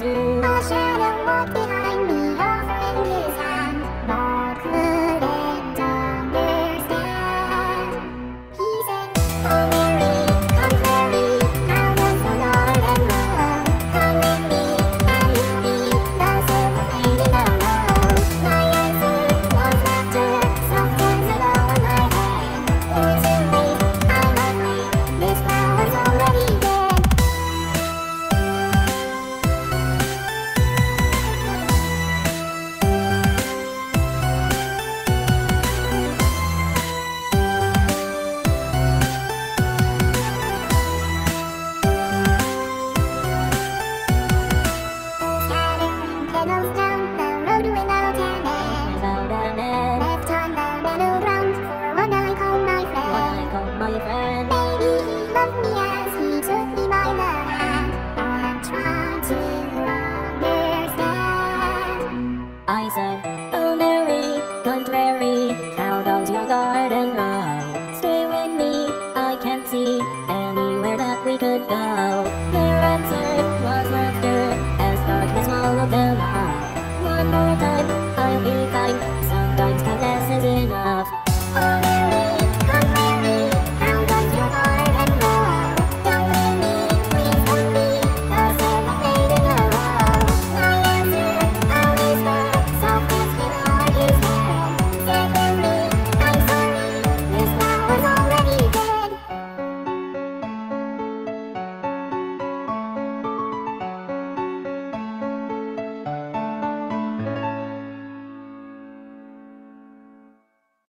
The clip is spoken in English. through. A shadow walked behind me, offering his hand. Mark couldn't understand. He said,